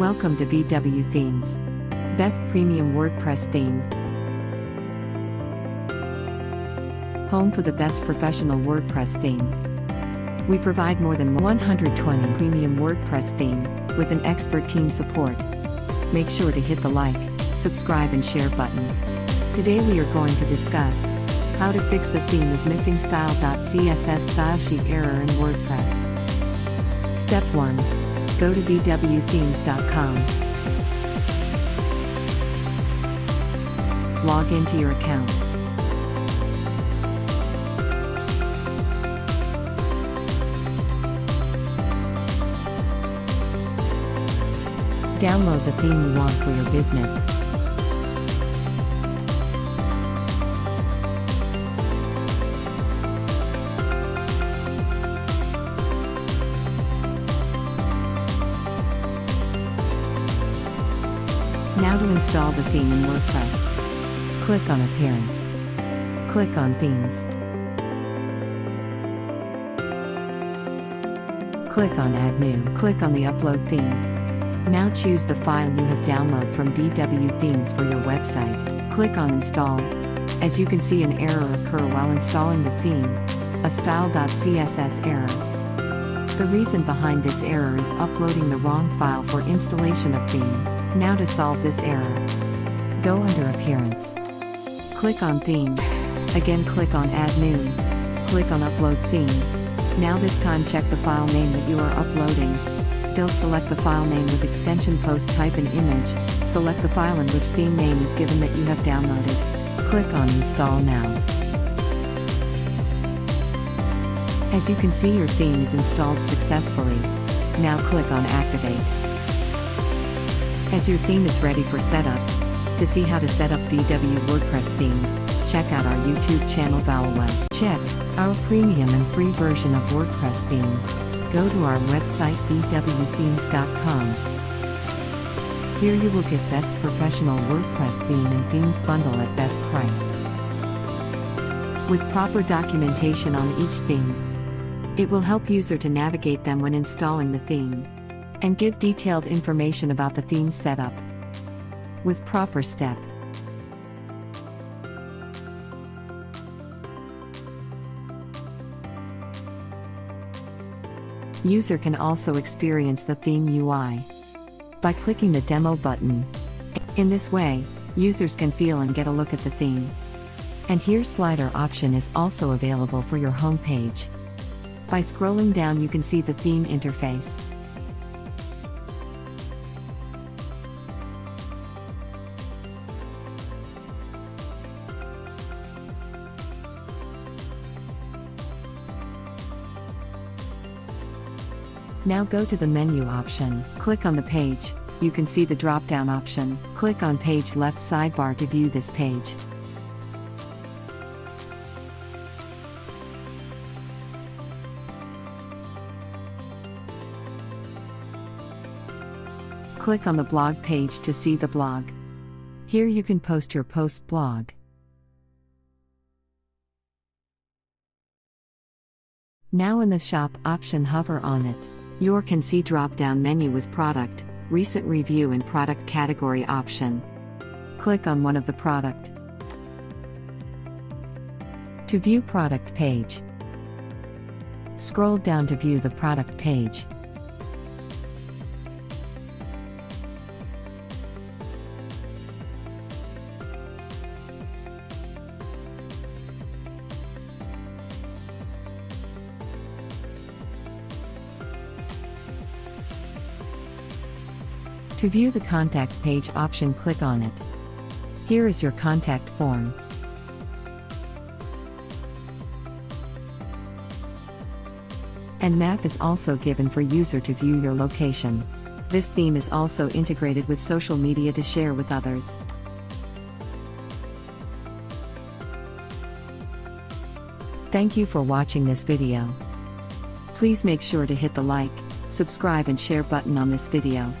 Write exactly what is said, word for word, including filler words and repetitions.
Welcome to V W Themes. Best Premium WordPress Theme. Home for the best professional WordPress theme. We provide more than one hundred twenty premium WordPress theme, with an expert team support. Make sure to hit the like, subscribe and share button. Today we are going to discuss how to fix the theme is missing style dot C S S style sheet error in WordPress. Step one. Go to V W themes dot com. Log into your account. Download the theme you want for your business. Now to install the theme in WordPress. Click on Appearance. Click on Themes. Click on Add New. Click on the Upload Theme. Now choose the file you have downloaded from V W Themes for your website. Click on Install. As you can see, an error occurs while installing the theme, a style dot C S S error. The reason behind this error is uploading the wrong file for installation of theme. Now to solve this error, go under Appearance. Click on Theme. Again click on Add New. Click on Upload Theme. Now this time check the file name that you are uploading. Don't select the file name with extension post, type an image, select the file in which theme name is given that you have downloaded. Click on Install Now. As you can see, your theme is installed successfully. Now click on Activate. As your theme is ready for setup, to see how to set up V W WordPress themes, check out our YouTube channel VowelWeb. Check our premium and free version of WordPress theme. Go to our website V W themes dot com. Here you will get best professional WordPress theme and themes bundle at best price. With proper documentation on each theme, it will help user to navigate them when installing the theme, and give detailed information about the theme setup with proper step. User can also experience the theme U I by clicking the demo button. In this way, users can feel and get a look at the theme. And here slider option is also available for your home page. By scrolling down you can see the theme interface. Now go to the menu option, click on the page, you can see the drop-down option, click on page left sidebar to view this page. Click on the blog page to see the blog. Here you can post your post blog. Now in the shop option hover on it. You can see drop-down menu with product, recent review and product category option. Click on one of the product. To view product page. Scroll down to view the product page. To view the contact page option, click on it. Here is your contact form. And map is also given for user to view your location. This theme is also integrated with social media to share with others. Thank you for watching this video. Please make sure to hit the like, subscribe and share button on this video.